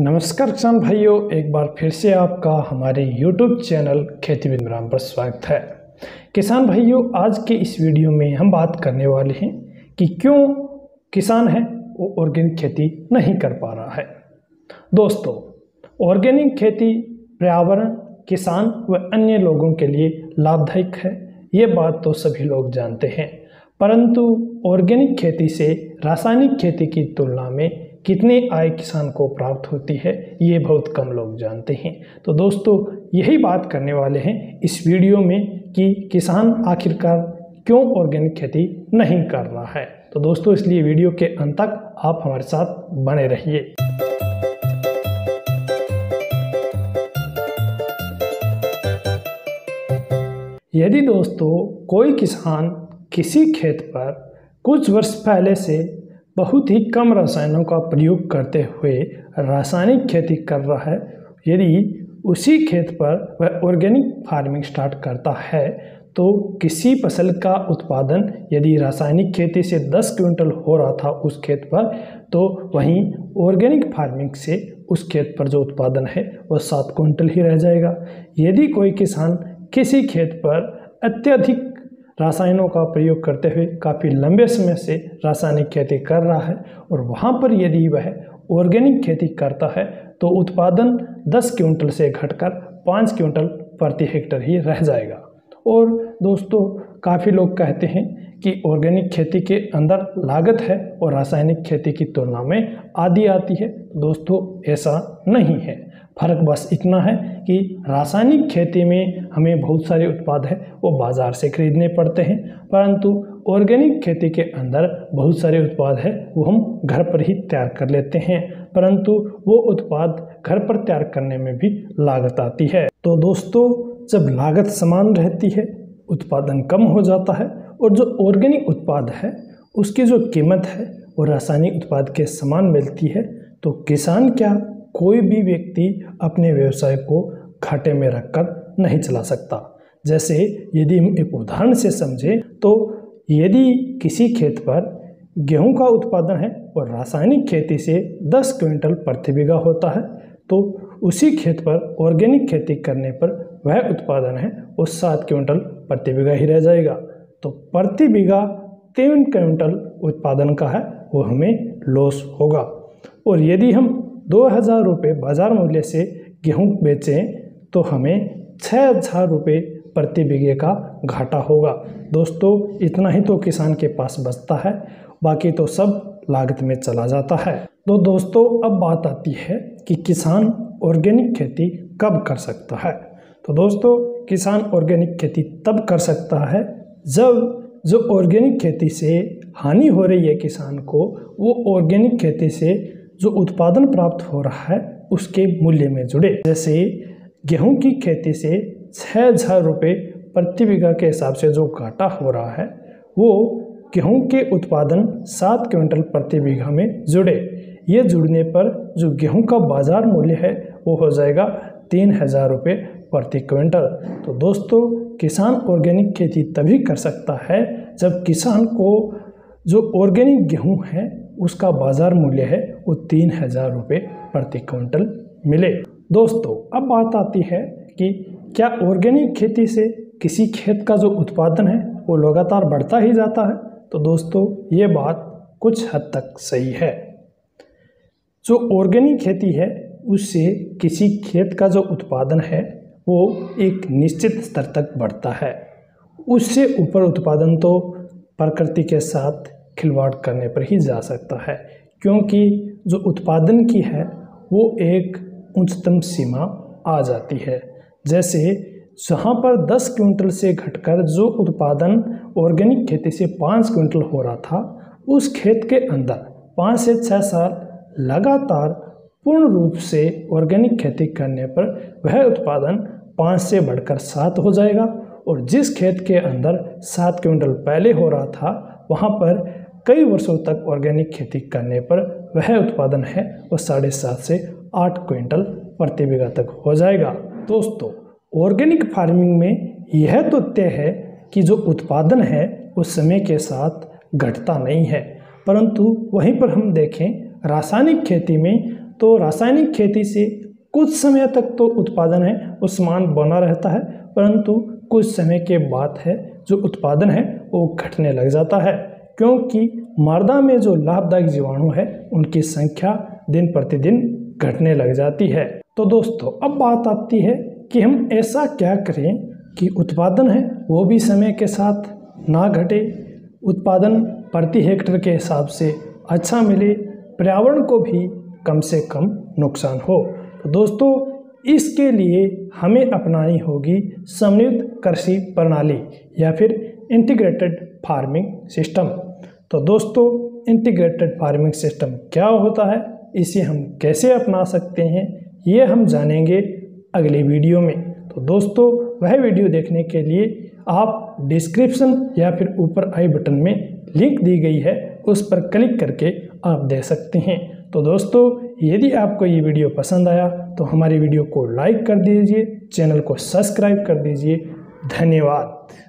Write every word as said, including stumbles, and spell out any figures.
नमस्कार किसान भाइयों, एक बार फिर से आपका हमारे YouTube channel Kheti with Maniram पर स्वागत है। किसान भाइयों, आज के इस वीडियो में हम बात करने वाले हैं कि क्यों किसान है वो ऑर्गेनिक खेती नहीं कर पा रहा है। दोस्तों, ऑर्गेनिक खेती पर्यावरण, किसान व अन्य लोगों के लिए लाभदायक है, ये बात तो सभी लोग जानते हैं, परंतु ऑर्गेनिक खेती से रासायनिक खेती की तुलना में कितने आय किसान को प्राप्त होती है ये बहुत कम लोग जानते हैं। तो दोस्तों, यही बात करने वाले हैं इस वीडियो में कि किसान आखिरकार क्यों ऑर्गेनिक खेती नहीं कर रहा है। तो दोस्तों, इसलिए वीडियो के अंत तक आप हमारे साथ बने रहिए। यदि दोस्तों कोई किसान किसी खेत पर कुछ वर्ष पहले से बहुत ही कम रसायनों का प्रयोग करते हुए रासायनिक खेती कर रहा है, यदि उसी खेत पर वह ऑर्गेनिक फार्मिंग स्टार्ट करता है तो किसी फसल का उत्पादन यदि रासायनिक खेती से दस क्विंटल हो रहा था उस खेत पर, तो वहीं ऑर्गेनिक फार्मिंग से उस खेत पर जो उत्पादन है वह सात क्विंटल ही रह जाएगा। यदि कोई किसान किसी खेत पर अत्यधिक रासायनों का प्रयोग करते हुए काफ़ी लंबे समय से रासायनिक खेती कर रहा है और वहाँ पर यदि वह ऑर्गेनिक खेती करता है तो उत्पादन दस क्विंटल से घटकर पाँच क्विंटल प्रति हेक्टर ही रह जाएगा। और दोस्तों, काफ़ी लोग कहते हैं कि ऑर्गेनिक खेती के अंदर लागत है और रासायनिक खेती की तुलना में आधी आती है। दोस्तों, ऐसा नहीं है। फ़र्क बस इतना है कि रासायनिक खेती में हमें बहुत सारे उत्पाद हैं वो बाज़ार से खरीदने पड़ते हैं, परंतु ऑर्गेनिक खेती के अंदर बहुत सारे उत्पाद हैं वो हम घर पर ही तैयार कर लेते हैं, परंतु वो उत्पाद घर पर तैयार करने में भी लागत आती है। तो दोस्तों, जब लागत समान रहती है, उत्पादन कम हो जाता है और जो ऑर्गेनिक उत्पाद है उसकी जो कीमत है वो रासायनिक उत्पाद के समान मिलती है, तो किसान क्या कोई भी व्यक्ति अपने व्यवसाय को घाटे में रखकर नहीं चला सकता। जैसे यदि हम एक उदाहरण से समझें तो यदि किसी खेत पर गेहूं का उत्पादन है और रासायनिक खेती से दस क्विंटल प्रति बीघा होता है, तो उसी खेत पर ऑर्गेनिक खेती करने पर वह उत्पादन है वो सात क्विंटल प्रति बीघा ही रह जाएगा। तो प्रति बीघा तीन क्विंटल उत्पादन का है वो हमें लॉस होगा। और यदि हम दो हज़ार रुपये बाज़ार मूल्य से गेहूं बेचें तो हमें छः हज़ार रुपये प्रति बीघे का घाटा होगा। दोस्तों, इतना ही तो किसान के पास बचता है, बाकी तो सब लागत में चला जाता है। तो दोस्तों, अब बात आती है कि किसान ऑर्गेनिक खेती कब कर सकता है। तो दोस्तों, किसान ऑर्गेनिक खेती तब कर सकता है जब जो ऑर्गेनिक खेती से हानि हो रही है किसान को, वो ऑर्गेनिक खेती से जो उत्पादन प्राप्त हो रहा है उसके मूल्य में जुड़े। जैसे गेहूं की खेती से छः हज़ार रुपये प्रति बीघा के हिसाब से जो घाटा हो रहा है वो गेहूं के उत्पादन सात क्विंटल प्रति बीघा में जुड़े। ये जुड़ने पर जो गेहूं का बाज़ार मूल्य है वो हो जाएगा तीन हज़ार रुपये प्रति क्विंटल। तो दोस्तों, किसान ऑर्गेनिक खेती तभी कर सकता है जब किसान को जो ऑर्गेनिक गेहूँ है उसका बाज़ार मूल्य है वो तीन हज़ार रुपये प्रति क्विंटल मिले। दोस्तों, अब बात आती है कि क्या ऑर्गेनिक खेती से किसी खेत का जो उत्पादन है वो लगातार बढ़ता ही जाता है। तो दोस्तों, ये बात कुछ हद तक सही है। जो ऑर्गेनिक खेती है उससे किसी खेत का जो उत्पादन है वो एक निश्चित स्तर तक बढ़ता है, उससे ऊपर उत्पादन तो प्रकृति के साथ खिलवाड़ करने पर ही जा सकता है, क्योंकि जो उत्पादन की है वो एक उच्चतम सीमा आ जाती है। जैसे जहाँ पर दस क्विंटल से घटकर जो उत्पादन ऑर्गेनिक खेती से पाँच क्विंटल हो रहा था, उस खेत के अंदर पाँच से छः साल लगातार पूर्ण रूप से ऑर्गेनिक खेती करने पर वह उत्पादन पाँच से बढ़कर सात हो जाएगा। और जिस खेत के अंदर सात क्विंटल पहले हो रहा था, वहाँ पर कई वर्षों तक ऑर्गेनिक खेती करने पर वह उत्पादन है वो साढ़े सात से आठ क्विंटल प्रति बीघा तक हो जाएगा। दोस्तों, ऑर्गेनिक फार्मिंग में यह तो तय है कि जो उत्पादन है वो समय के साथ घटता नहीं है, परंतु वहीं पर हम देखें रासायनिक खेती में तो रासायनिक खेती से कुछ समय तक तो उत्पादन है और सामान बना रहता है, परंतु कुछ समय के बाद है जो उत्पादन है वो घटने लग जाता है, क्योंकि मृदा में जो लाभदायक जीवाणु है उनकी संख्या दिन प्रतिदिन घटने लग जाती है। तो दोस्तों अब बात आती है कि हम ऐसा क्या करें कि उत्पादन है वो भी समय के साथ ना घटे, उत्पादन प्रति हेक्टेयर के हिसाब से अच्छा मिले, पर्यावरण को भी कम से कम नुकसान हो। तो दोस्तों इसके लिए हमें अपनानी होगी समन्वित कृषि प्रणाली या फिर इंटीग्रेटेड फार्मिंग सिस्टम। तो दोस्तों इंटीग्रेटेड फार्मिंग सिस्टम क्या होता है, इसे हम कैसे अपना सकते हैं, ये हम जानेंगे अगले वीडियो में। तो दोस्तों वह वीडियो देखने के लिए आप डिस्क्रिप्शन या फिर ऊपर आई बटन में लिंक दी गई है उस पर क्लिक करके आप देख सकते हैं। तो दोस्तों यदि आपको ये वीडियो पसंद आया तो हमारी वीडियो को लाइक कर दीजिए, चैनल को सब्सक्राइब कर दीजिए। धन्यवाद।